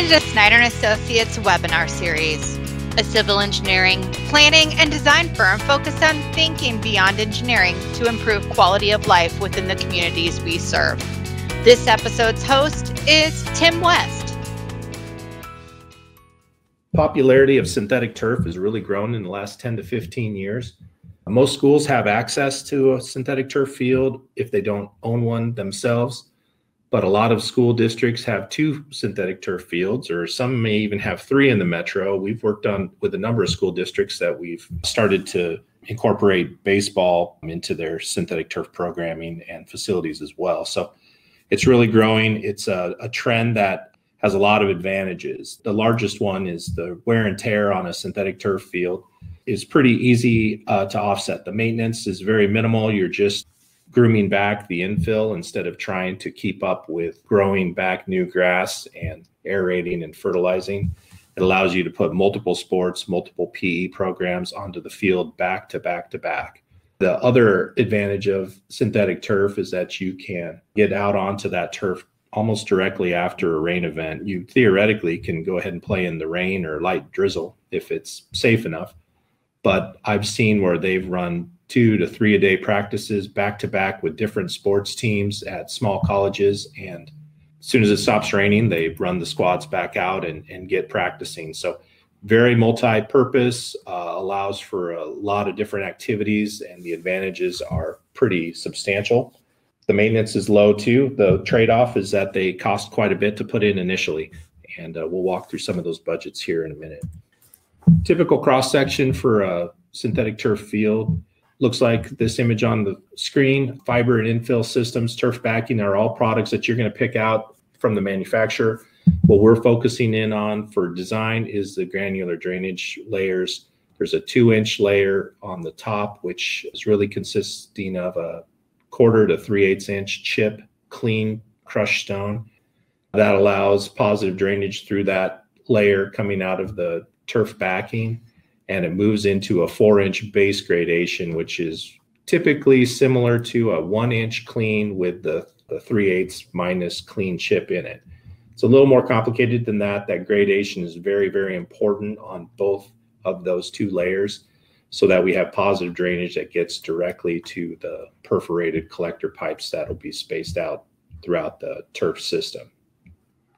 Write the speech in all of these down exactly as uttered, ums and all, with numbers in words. listening to Snyder and Associates webinar series, a civil engineering, planning, and design firm focused on thinking beyond engineering to improve quality of life within the communities we serve. This episode's host is Tim West. Popularity of synthetic turf has really grown in the last ten to fifteen years. Most schools have access to a synthetic turf field if they don't own one themselves. But a lot of school districts have two synthetic turf fields, or some may even have three in the metro. We've worked on with a number of school districts that we've started to incorporate baseball into their synthetic turf programming and facilities as well. So it's really growing. It's a, a trend that has a lot of advantages. The largest one is the wear and tear on a synthetic turf field is pretty easy uh, to offset. The maintenance is very minimal. You're just grooming back the infill instead of trying to keep up with growing back new grass and aerating and fertilizing. It allows you to put multiple sports, multiple P E programs onto the field back to back to back. The other advantage of synthetic turf is that you can get out onto that turf almost directly after a rain event. You theoretically can go ahead and play in the rain or light drizzle if it's safe enough. But I've seen where they've run two to three a day practices back to back with different sports teams at small colleges. And as soon as it stops raining, they run the squads back out and, and get practicing. So very multi-purpose, uh, allows for a lot of different activities, and the advantages are pretty substantial. The maintenance is low too. The trade-off is that they cost quite a bit to put in initially. And uh, we'll walk through some of those budgets here in a minute. Typical cross-section for a synthetic turf field looks like this image on the screen. Fiber and infill systems, turf backing are all products that you're going to pick out from the manufacturer. What we're focusing in on for design is the granular drainage layers. There's a two inch layer on the top, which is really consisting of a quarter to three eighths inch chip, clean crushed stone. That allows positive drainage through that layer coming out of the turf backing. And it moves into a four inch base gradation, which is typically similar to a one inch clean with the, the three eighths minus clean chip in it. It's a little more complicated than that. That gradation is very, very important on both of those two layers so that we have positive drainage that gets directly to the perforated collector pipes that'll be spaced out throughout the turf system.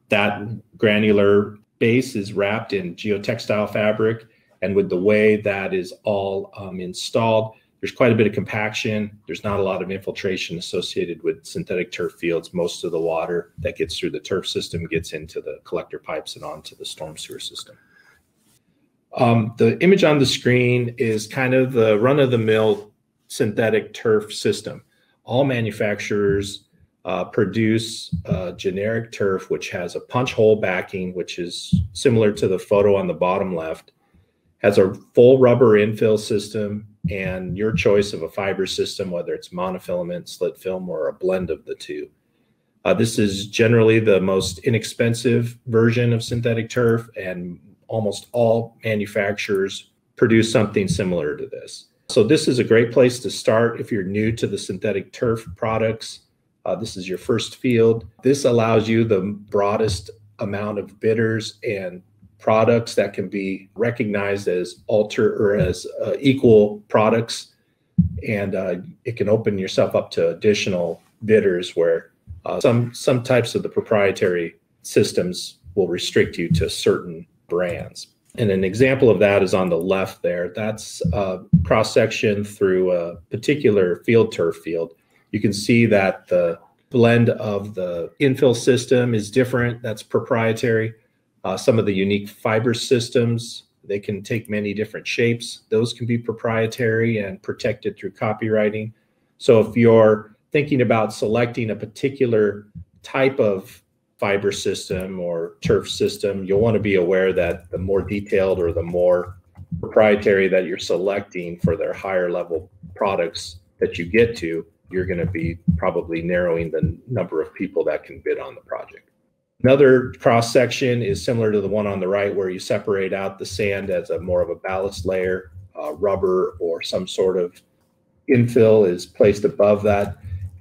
That granular base is wrapped in geotextile fabric. And with the way that is all um, installed, there's quite a bit of compaction. There's not a lot of infiltration associated with synthetic turf fields. Most of the water that gets through the turf system gets into the collector pipes and onto the storm sewer system. Um, the image on the screen is kind of the run-of-the-mill synthetic turf system. All manufacturers uh, produce a generic turf, which has a punch hole backing, which is similar to the photo on the bottom left. Has a full rubber infill system and your choice of a fiber system, whether it's monofilament, slit film, or a blend of the two. Uh, this is generally the most inexpensive version of synthetic turf, and almost all manufacturers produce something similar to this. So this is a great place to start if you're new to the synthetic turf products. Uh, this is your first field. This allows you the broadest amount of bidders and products that can be recognized as alter or as uh, equal products, and uh, it can open yourself up to additional bidders where uh, some some types of the proprietary systems will restrict you to certain brands. And an example of that is on the left there. That's a cross section through a particular field turf field. You can see that the blend of the infill system is different. That's proprietary. Uh, some of the unique fiber systems, they can take many different shapes. Those can be proprietary and protected through copywriting. So if you're thinking about selecting a particular type of fiber system or turf system, you'll want to be aware that the more detailed or the more proprietary that you're selecting for their higher level products that you get to, you're going to be probably narrowing the number of people that can bid on the project. Another cross section is similar to the one on the right, where you separate out the sand as a more of a ballast layer, uh, rubber or some sort of infill is placed above that.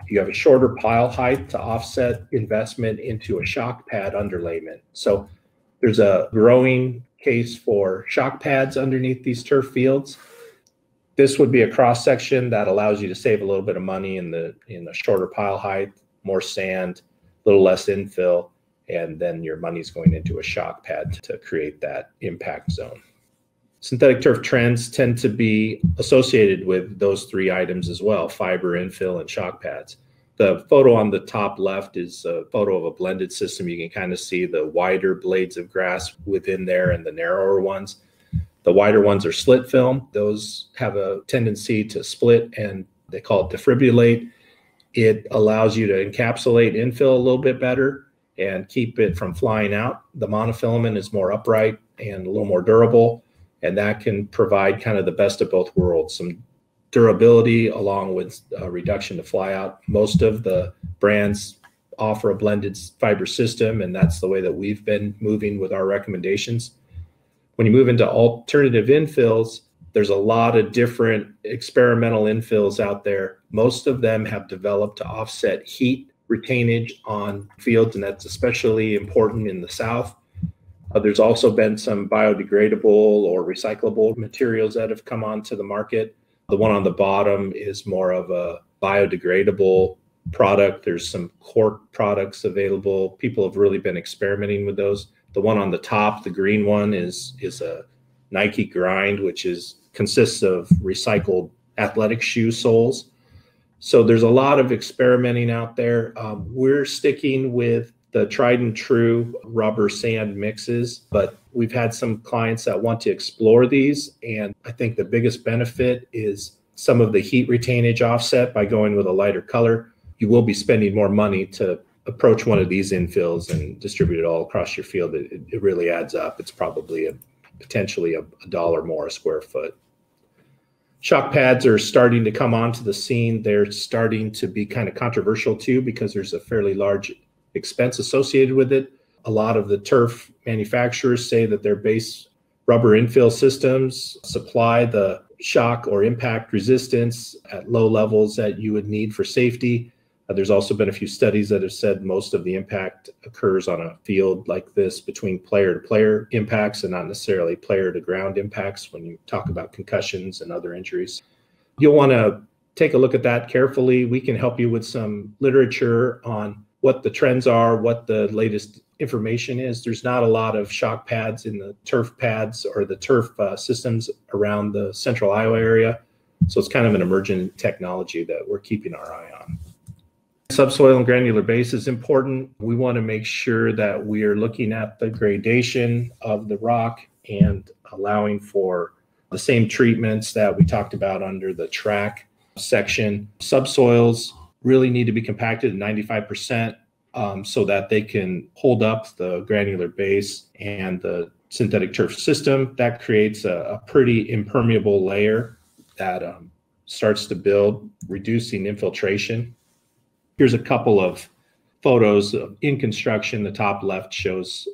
You have a shorter pile height to offset investment into a shock pad underlayment. So There's a growing case for shock pads underneath these turf fields. This would be a cross section that allows you to save a little bit of money in the in the shorter pile height, more sand, a little less infill, and then your money's going into a shock pad to create that impact zone. Synthetic turf trends tend to be associated with those three items as well: fiber, infill, and shock pads. The photo on the top left is a photo of a blended system. You can kind of see the wider blades of grass within there and the narrower ones. The wider ones are slit film. Those have a tendency to split, and they call it defibrillate. It allows you to encapsulate infill a little bit better and keep it from flying out. The monofilament is more upright and a little more durable, and that can provide kind of the best of both worlds. Some durability along with a reduction to fly out. Most of the brands offer a blended fiber system, and that's the way that we've been moving with our recommendations. When you move into alternative infills, there's a lot of different experimental infills out there. Most of them have developed to offset heat retainage on fields, and that's especially important in the South. Uh, there's also been some biodegradable or recyclable materials that have come onto the market. The one on the bottom is more of a biodegradable product. There's some cork products available. People have really been experimenting with those. The one on the top, the green one, is, is a Nike grind, which is consists of recycled athletic shoe soles. So there's a lot of experimenting out there. Um, we're sticking with the tried and true rubber sand mixes, but we've had some clients that want to explore these. And I think the biggest benefit is some of the heat retainage offset by going with a lighter color. You will be spending more money to approach one of these infills and distribute it all across your field. It, it really adds up. It's probably a, potentially a, a dollar more a square foot. Shock pads are starting to come onto the scene. They're starting to be kind of controversial too, because there's a fairly large expense associated with it. A lot of the turf manufacturers say that their base rubber infill systems supply the shock or impact resistance at low levels that you would need for safety. Uh, there's also been a few studies that have said most of the impact occurs on a field like this between player to player impacts and not necessarily player to ground impacts when you talk about concussions and other injuries. You'll want to take a look at that carefully. We can help you with some literature on what the trends are, what the latest information is. There's not a lot of shock pads in the turf pads or the turf uh, systems around the central Iowa area. So it's kind of an emergent technology that we're keeping our eye on. Subsoil and granular base is important. We want to make sure that we are looking at the gradation of the rock and allowing for the same treatments that we talked about under the track section. Subsoils really need to be compacted at ninety-five percent um, so that they can hold up the granular base and the synthetic turf system. That creates a, a pretty impermeable layer that um, starts to build, reducing infiltration. Here's a couple of photos of in construction. The top left shows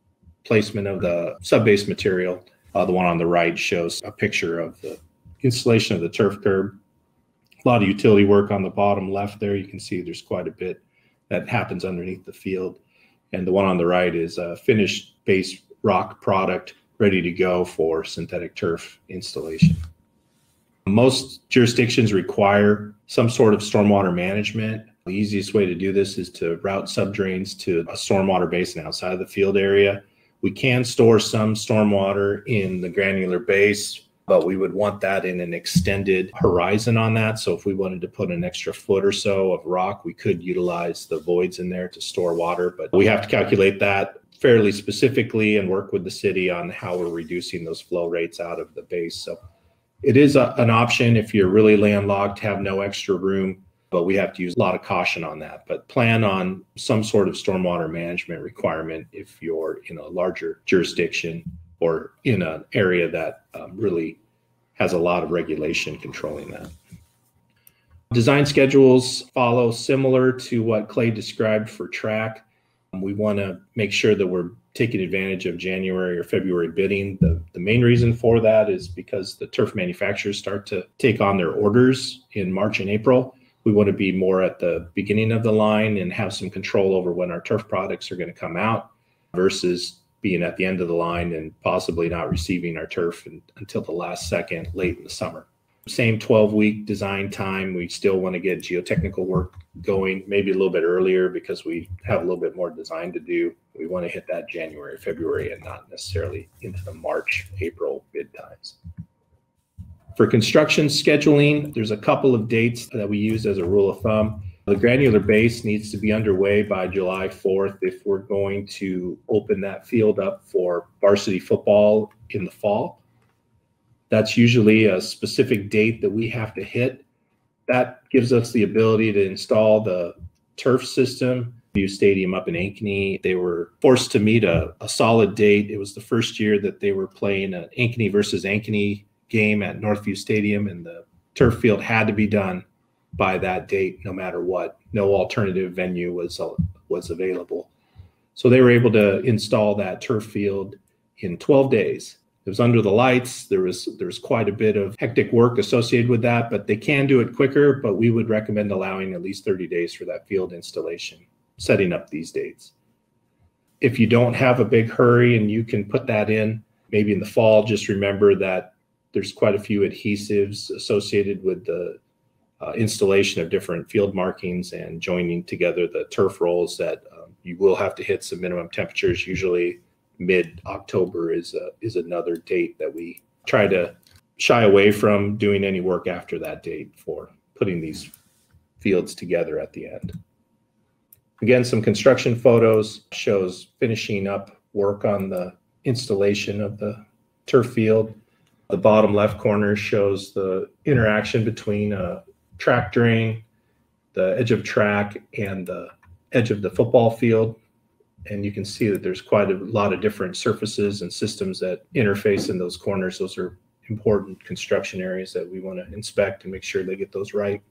placement of the subbase material. Uh, the one on the right shows a picture of the installation of the turf curb. A lot of utility work on the bottom left there. You can see there's quite a bit that happens underneath the field. And the one on the right is a finished base rock product ready to go for synthetic turf installation. Most jurisdictions require some sort of stormwater management. The easiest way to do this is to route subdrains to a stormwater basin outside of the field area. We can store some stormwater in the granular base, but we would want that in an extended horizon on that. So if we wanted to put an extra foot or so of rock, we could utilize the voids in there to store water, but we have to calculate that fairly specifically and work with the city on how we're reducing those flow rates out of the base. So it is a, an option if you're really landlocked, have no extra room, but we have to use a lot of caution on that. But plan on some sort of stormwater management requirement if you're in a larger jurisdiction or in an area that um, really has a lot of regulation controlling that. Design schedules follow similar to what Clay described for track. We want to make sure that we're taking advantage of January or February bidding. The, the main reason for that is because the turf manufacturers start to take on their orders in March and April. We want to be more at the beginning of the line and have some control over when our turf products are going to come out versus being at the end of the line and possibly not receiving our turf and, until the last second late in the summer. Same twelve week design time. We still want to get geotechnical work going, maybe a little bit earlier because we have a little bit more design to do. We want to hit that January, February, and not necessarily into the March, April bid times. For construction scheduling, there's a couple of dates that we use as a rule of thumb. The granular base needs to be underway by July fourth if we're going to open that field up for varsity football in the fall. That's usually a specific date that we have to hit. That gives us the ability to install the turf system. Northview Stadium up in Ankeny, they were forced to meet a, a solid date. It was the first year that they were playing an Ankeny versus Ankeny game at Northview Stadium, and the turf field had to be done by that date no matter what. No alternative venue was, was available. So they were able to install that turf field in twelve days. It was under the lights. There was, there was quite a bit of hectic work associated with that, but they can do it quicker, but we would recommend allowing at least thirty days for that field installation, setting up these dates. If you don't have a big hurry and you can put that in, maybe in the fall, just remember that there's quite a few adhesives associated with the uh, installation of different field markings and joining together the turf rolls that um, you will have to hit some minimum temperatures. Usually mid-October is a, is another date that we try to shy away from doing any work after that date for putting these fields together at the end. Again, some construction photos shows finishing up work on the installation of the turf field. The bottom left corner shows the interaction between a track drain, the edge of track, and the edge of the football field. And you can see that there's quite a lot of different surfaces and systems that interface in those corners. Those are important construction areas that we want to inspect and make sure they get those right.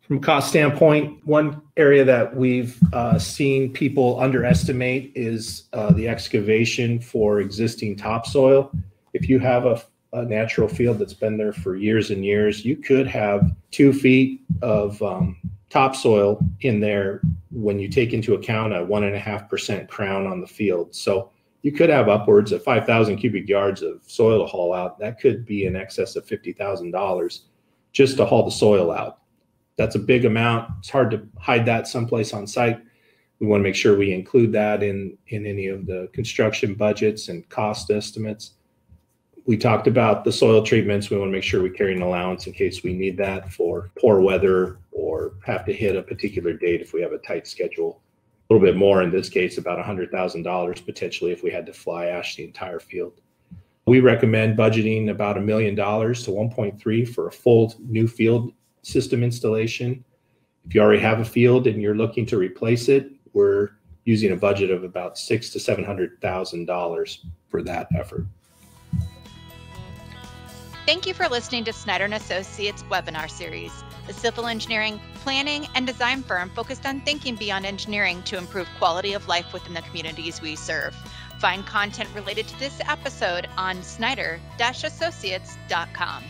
From a cost standpoint, one area that we've uh, seen people underestimate is uh, the excavation for existing topsoil. If you have a, a natural field that's been there for years and years, you could have two feet of um, topsoil in there when you take into account a one and a half percent crown on the field. So you could have upwards of five thousand cubic yards of soil to haul out. That could be in excess of fifty thousand dollars just to haul the soil out. That's a big amount. It's hard to hide that someplace on site. We want to make sure we include that in, in any of the construction budgets and cost estimates. We talked about the soil treatments. We want to make sure we carry an allowance in case we need that for poor weather or have to hit a particular date if we have a tight schedule. A little bit more in this case, about one hundred thousand dollars potentially if we had to fly ash the entire field. We recommend budgeting about a million dollars to one point three for a full new field system installation. If you already have a field and you're looking to replace it, we're using a budget of about six to seven hundred thousand dollars for that effort. Thank you for listening to Snyder and Associates webinar series, a civil engineering, planning, and design firm focused on thinking beyond engineering to improve quality of life within the communities we serve. Find content related to this episode on snyder dash associates dot com.